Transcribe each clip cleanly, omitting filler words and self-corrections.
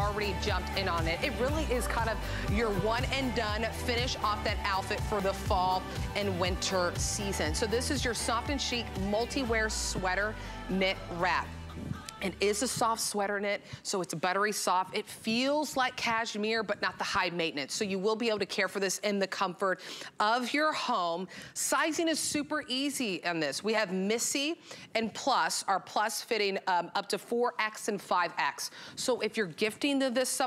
already jumped in on it. It really is kind of your one and done, finish off that outfit for the fall and winter season. So this is your soft and chic multi-wear sweater knit wrap. It is a soft sweater knit, so it's buttery soft. It feels like cashmere, but not the high maintenance. So you will be able to care for this in the comfort of your home. Sizing is super easy on this. We have Missy and Plus, our Plus fitting up to 4X and 5X. So if you're gifting this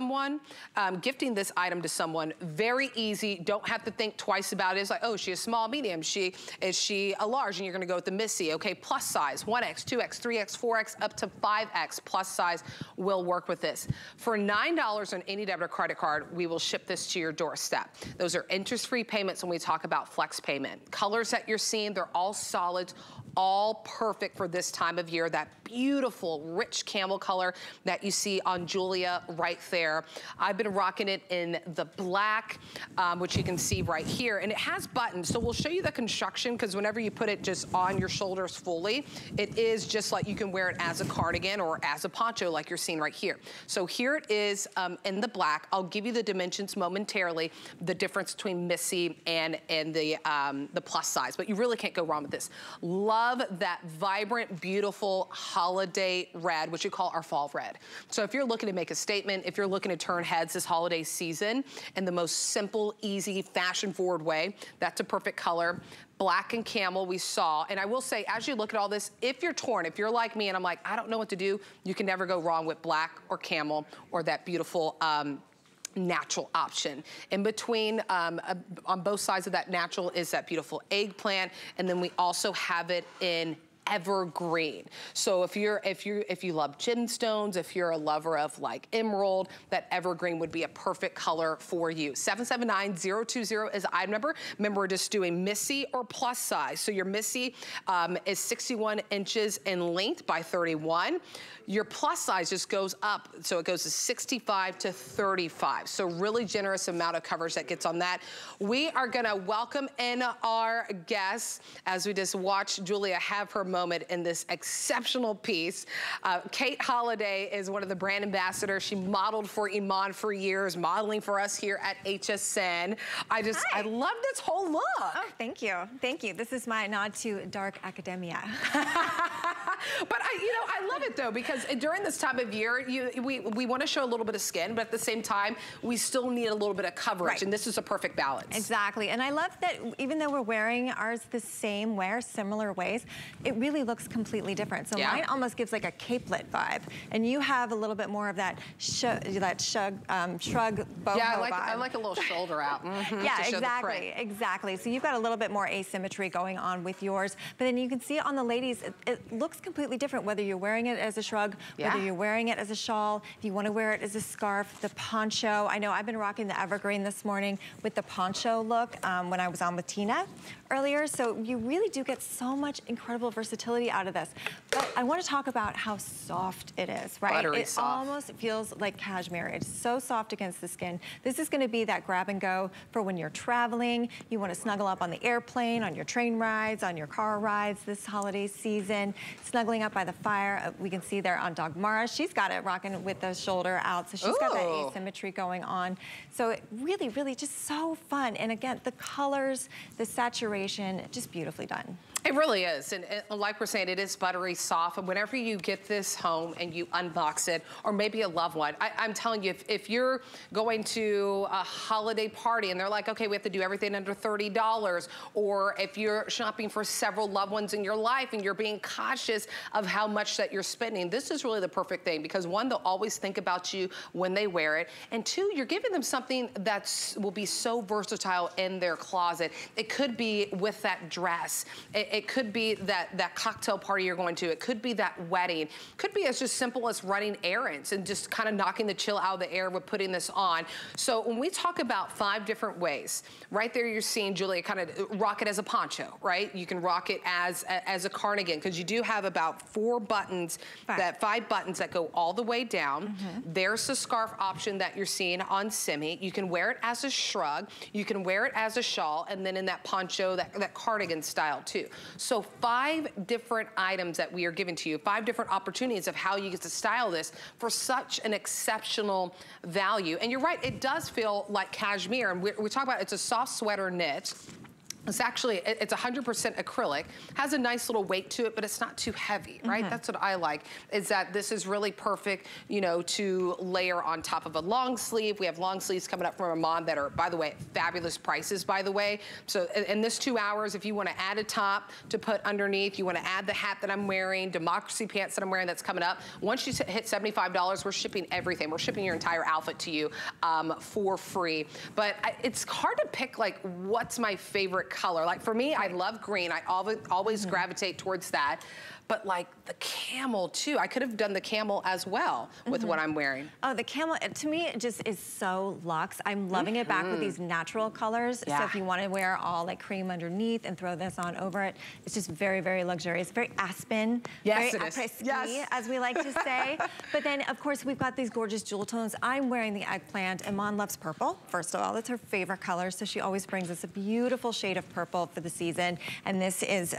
item to someone, very easy. Don't have to think twice about it. It's like, oh, she is small, medium. Is she a large? And you're gonna go with the Missy. Okay, plus size, 1X, 2X, 3X, 4X, up to 5X plus size will work with this. For $9 on any debit or credit card, we will ship this to your doorstep. Those are interest-free payments when we talk about flex payment. Colors that you're seeing, they're all solids, all perfect for this time of year. That beautiful, rich camel color that you see on Julia right there. I've been rocking it in the black, which you can see right here. And it has buttons, so we'll show you the construction because whenever you put it just on your shoulders fully, it is just like you can wear it as a cardigan or as a poncho like you're seeing right here. So here it is in the black. I'll give you the dimensions momentarily, the difference between Missy and the plus size, but you really can't go wrong with this. Love that vibrant, beautiful holiday red, which we call our fall red. So if you're looking to make a statement, if you're looking to turn heads this holiday season in the most simple, easy, fashion-forward way, that's a perfect color. Black and camel we saw. And I will say, as you look at all this, if you're torn, if you're like me and I'm like, I don't know what to do, you can never go wrong with black or camel or that beautiful natural option. In between, on both sides of that natural is that beautiful eggplant. And then we also have it in evergreen. So if you love gemstones, if you're a lover of like emerald, that evergreen would be a perfect color for you. 779020 is item number. Remember, we're just doing Missy or plus size. So your Missy is 61 inches in length by 31. Your plus size just goes up, so it goes to 65 to 35. So really generous amount of coverage that gets on that. We are gonna welcome in our guests as we just watch Julia have her moment in this exceptional piece. Kate Holiday is one of the brand ambassadors. She modeled for Iman for years, modeling for us here at HSN. I love this whole look. Oh, thank you. Thank you. This is my nod to Dark Academia. But I love it though, because during this time of year, we want to show a little bit of skin, but at the same time, we still need a little bit of coverage, right? And this is a perfect balance. Exactly, and I love that even though we're wearing ours the same wear, similar ways, it really looks completely different. So yeah, mine almost gives like a capelet vibe, and you have a little bit more of that shrug boho vibe. I like a little shoulder out. Yeah, exactly. So you've got a little bit more asymmetry going on with yours, but then you can see on the ladies, it looks completely different whether you're wearing it as a shrug, yeah, whether you're wearing it as a shawl, if you want to wear it as a scarf, the poncho. I know I've been rocking the evergreen this morning with the poncho look when I was on with Tina earlier. So you really do get so much incredible versatility out of this. But I want to talk about how soft it is, right? Buttery it soft. Almost feels like cashmere. It's so soft against the skin. This is going to be that grab and go for when you're traveling. You want to snuggle up on the airplane, on your train rides, on your car rides this holiday season. Snuggling up by the fire. We can see there on Dog Mara, she's got it rocking with the shoulder out. So she's got that asymmetry going on. So it really, really just so fun. And again, the colors, the saturation, just beautifully done. It really is. And like we're saying, it is buttery soft. And whenever you get this home and you unbox it, or maybe a loved one, I'm telling you, if you're going to a holiday party and they're like, okay, we have to do everything under $30, or if you're shopping for several loved ones in your life and you're being cautious of how much that you're spending, this is really the perfect thing, because one, they'll always think about you when they wear it, and two, you're giving them something that will be so versatile in their closet. It could be with that dress. It could be that cocktail party you're going to. It could be that wedding. It could be as just simple as running errands and just kind of knocking the chill out of the air with putting this on. So when we talk about 5 different ways, right there you're seeing Julia kind of rock it as a poncho, right? You can rock it as a cardigan, because you do have about 4 buttons, five buttons that go all the way down. There's the scarf option that you're seeing on Simi. You can wear it as a shrug. You can wear it as a shawl, and then in that poncho, that cardigan style too. So 5 different items that we are giving to you, 5 different opportunities of how you get to style this for such an exceptional value. And you're right, it does feel like cashmere. And we talk about it's a soft sweater knit. It's actually, it's 100% acrylic, has a nice little weight to it, but it's not too heavy, right? Mm-hmm. That's what I like, is that this is really perfect, you know, to layer on top of a long sleeve. We have long sleeves coming up from Iman that are, by the way, fabulous prices, by the way. So in this 2 hours, if you want to add a top to put underneath, you want to add the hat that I'm wearing, democracy pants that I'm wearing that's coming up. Once you hit $75, we're shipping everything. We're shipping your entire outfit to you for free. But it's hard to pick, like, what's my favorite color. Like for me, I love green. I always gravitate towards that. But like the camel too. I could have done the camel as well with what I'm wearing. Oh, the camel, to me, it just is so luxe. I'm loving it back with these natural colors. Yeah. So if you want to wear all like cream underneath and throw this on over it, it's just very, very luxurious. Very aspen. Yes, very après-ski, as we like to say. But then, of course, we've got these gorgeous jewel tones. I'm wearing the eggplant. Iman loves purple, first of all. That's her favorite color. So she always brings us a beautiful shade of purple for the season. And this is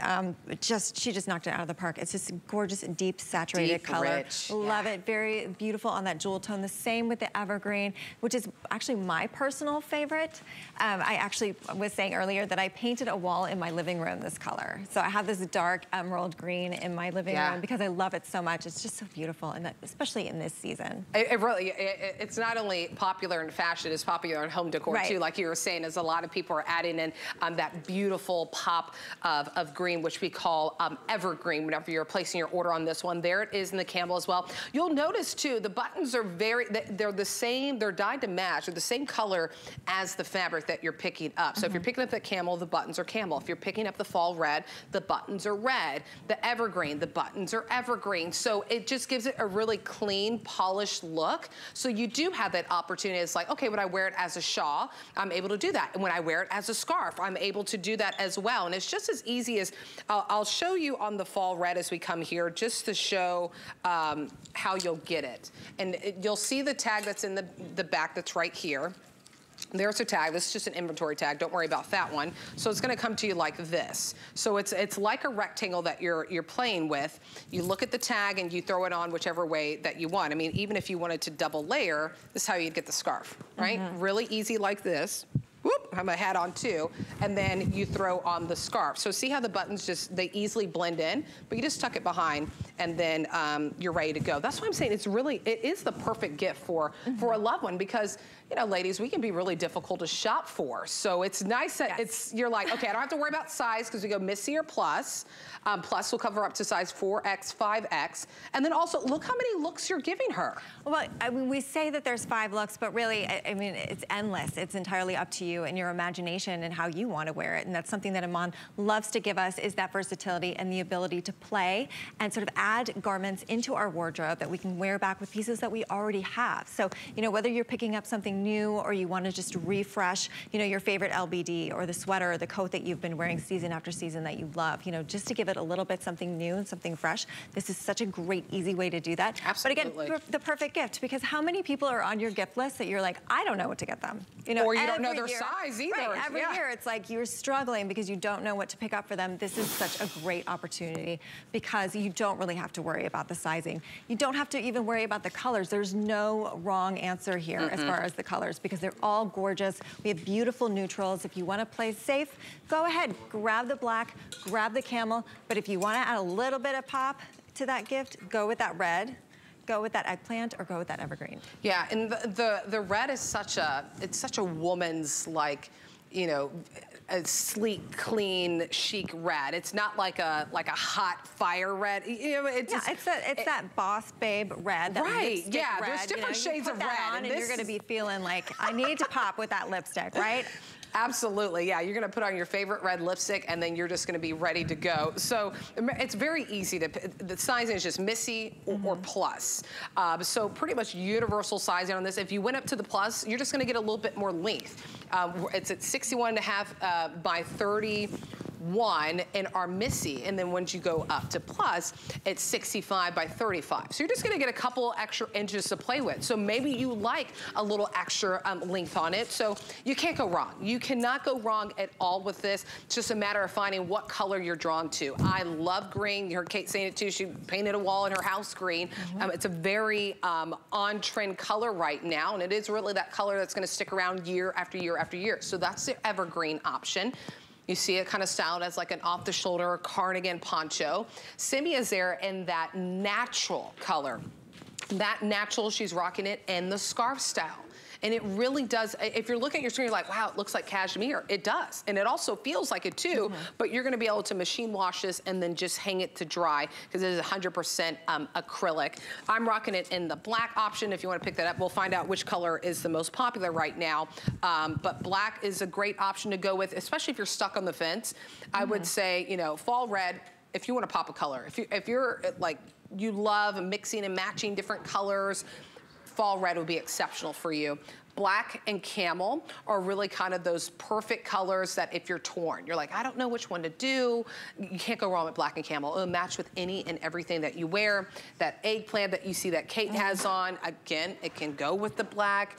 just, she just knocked it out of the park. It's just gorgeous, deep, saturated color. Rich. Love it. Very beautiful on that jewel tone. The same with the evergreen, which is actually my personal favorite. I actually was saying earlier that I painted a wall in my living room this color. So I have this dark emerald green in my living room because I love it so much. It's just so beautiful, and especially in this season. It really, it's not only popular in fashion, it's popular in home decor too. Like you were saying, as a lot of people are adding in that beautiful pop of green, which we call evergreen. Whenever you're placing your order on this one, there it is in the camel as well. You'll notice too, the buttons are they're the same, they're dyed to match, they're the same color as the fabric that you're picking up. So if you're picking up the camel, the buttons are camel. If you're picking up the fall red, the buttons are red. The evergreen, the buttons are evergreen. So it just gives it a really clean, polished look. So you do have that opportunity. It's like, okay, when I wear it as a shawl, I'm able to do that. And when I wear it as a scarf, I'm able to do that as well. And it's just as easy as, I'll show you on the fall red as we come here, just to show how you'll get it. And you'll see the tag that's in the back that's right here. There's a tag. This is just an inventory tag. Don't worry about that one. So it's going to come to you like this. So it's like a rectangle that you're playing with. You look at the tag and you throw it on whichever way that you want. I mean, even if you wanted to double layer, this is how you'd get the scarf, right? Really easy like this. Whoop, I have my hat on too, and then you throw on the scarf. So see how the buttons just, they easily blend in, but you just tuck it behind, and then you're ready to go. That's why I'm saying it's really, it is the perfect gift for a loved one, because, you know, ladies, we can be really difficult to shop for. So it's nice that it's, you're like, okay, I don't have to worry about size, because we go Missy or Plus. Plus will cover up to size 4X, 5X. And then also, look how many looks you're giving her. Well, I mean, we say that there's 5 looks, but really, I mean, it's endless. It's entirely up to you and your imagination and how you want to wear it. And that's something that Iman loves to give us, is that versatility and the ability to play and sort of add garments into our wardrobe that we can wear back with pieces that we already have. So, you know, whether you're picking up something new or you want to just refresh, you know, your favorite LBD or the sweater or the coat that you've been wearing season after season that you love, you know, just to give it a little bit something new and something fresh. This is such a great, easy way to do that. Absolutely. But again, the perfect gift, because how many people are on your gift list that you're like, I don't know what to get them? You know, or you don't know their size either. Right, every year it's like you're struggling because you don't know what to pick up for them. This is such a great opportunity because you don't really have to worry about the sizing. You don't have to even worry about the colors. There's no wrong answer here as far as the colors, because they're all gorgeous. We have beautiful neutrals. If you want to play safe, go ahead, grab the black, grab the camel. But if you want to add a little bit of pop to that gift, go with that red. Go with that eggplant or go with that evergreen. Yeah, and the red is such a, it's such a woman's, like, you know, a sleek, clean, chic red. It's not like a hot fire red. You know, it's just, it's that boss babe red. That lipstick red, there's different shades of red, and you're going to be feeling like I need to pop with that lipstick, right? Absolutely, yeah. You're gonna put on your favorite red lipstick, and then you're just gonna be ready to go. So it's very easy to, the sizing is just Missy or Plus. So pretty much universal sizing on this. If you went up to the Plus, you're just gonna get a little bit more length. It's at 61.5 by 30. 1 in our Missy, and then once you go up to plus, it's 65 by 35. So you're just gonna get a couple extra inches to play with. So maybe you like a little extra length on it, so you can't go wrong. You cannot go wrong at all with this. It's just a matter of finding what color you're drawn to. I love green. You heard Kate saying it too. She painted a wall in her house green. It's a very on-trend color right now, and it is really that color that's gonna stick around year after year after year. So that's the evergreen option. You see it kind of styled as like an off-the-shoulder cardigan poncho. Simi is there in that natural color. That natural, she's rocking it in the scarf style. And it really does, if you're looking at your screen, you're like, wow, it looks like cashmere. It does, and it also feels like it too, but you're gonna be able to machine wash this and then just hang it to dry, because it is 100% acrylic. I'm rocking it in the black option. If you wanna pick that up, we'll find out which color is the most popular right now. But black is a great option to go with, especially if you're stuck on the fence. I would say, you know, fall red, if you wanna pop a color. If you're like, you love mixing and matching different colors, fall red will be exceptional for you. Black and camel are really kind of those perfect colors that if you're torn, you're like, I don't know which one to do. You can't go wrong with black and camel. It'll match with any and everything that you wear. That eggplant that you see that Kate has on, again, it can go with the black.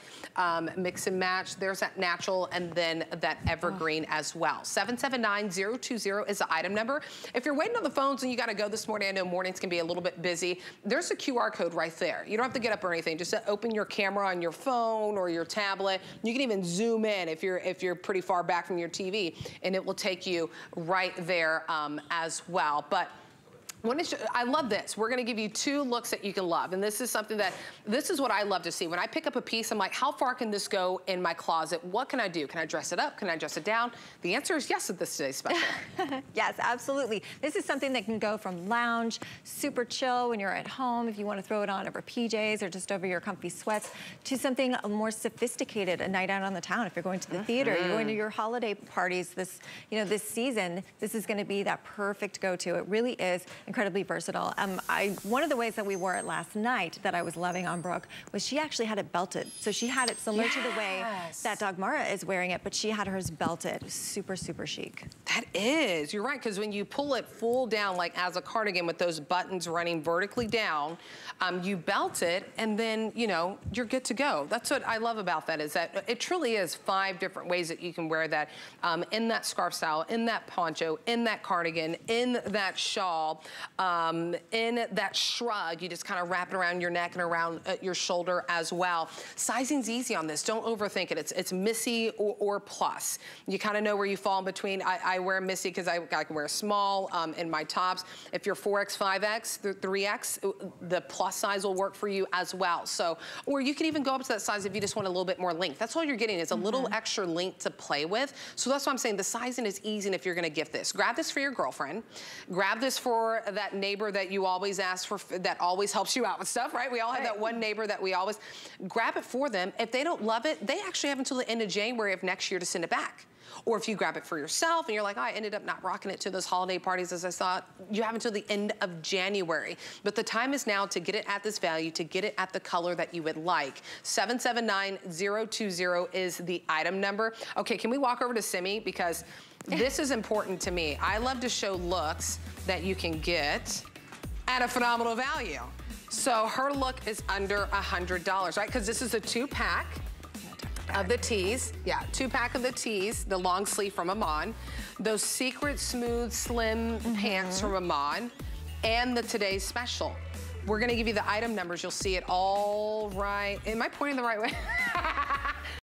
Mix and match. There's that natural and then that evergreen as well. 779-020 is the item number. If you're waiting on the phones and you gotta go this morning, I know mornings can be a little bit busy. There's a QR code right there. You don't have to get up or anything. Just open your camera on your phone or your tablet. You can even zoom in if you're pretty far back from your TV, and it will take you right there as well. But I love this. We're gonna give you two looks that you can love. And this is something that, this is what I love to see. When I pick up a piece, I'm like, how far can this go in my closet? What can I do? Can I dress it up? Can I dress it down? The answer is yes at this today's special. Yes, absolutely. This is something that can go from lounge, super chill when you're at home, if you wanna throw it on over PJs or just over your comfy sweats, to something more sophisticated, a night out on the town. If you're going to the theater, you're going to your holiday parties this, you know, this season, this is gonna be that perfect go-to. It really is incredibly versatile. One of the ways that we wore it last night that I was loving on Brooke was she actually had it belted. So she had it similar to the way that Dagmara is wearing it, but she had hers belted. Super, super chic. That is, you're right, because when you pull it full down, like as a cardigan with those buttons running vertically down, you belt it and then, you know, you're good to go. That's what I love about that, is that it truly is 5 different ways that you can wear that in that scarf style, in that poncho, in that cardigan, in that shawl. In that shrug, you just kind of wrap it around your neck and around your shoulder as well. Sizing's easy on this. Don't overthink it. It's Missy or plus. You kind of know where you fall in between. I wear Missy because I can wear small in my tops. If you're 4X, 5X, 3X, the plus size will work for you as well. So, or you can even go up to that size if you just want a little bit more length. That's all you're getting is a little extra length to play with. So that's why I'm saying the sizing is easy, and if you're going to gift this, grab this for your girlfriend. Grab this for that neighbor that you always ask for, that always helps you out with stuff, right? We all have that one neighbor that we always grab it for them. If they don't love it, they actually have until the end of January of next year to send it back. Or if you grab it for yourself and you're like, oh, I ended up not rocking it to those holiday parties as I thought, you have until the end of January. But the time is now to get it at this value, to get it at the color that you would like. 779-020 is the item number. Okay, can we walk over to Simi? Because this is important to me. I love to show looks that you can get at a phenomenal value. So her look is under $100, right? Because this is a 2-pack. Of the tees, yeah, 2-pack of the tees, the long sleeve from Iman, those secret smooth slim pants from Iman, and the today's special. We're gonna give you the item numbers. You'll see it all right. Am I pointing the right way?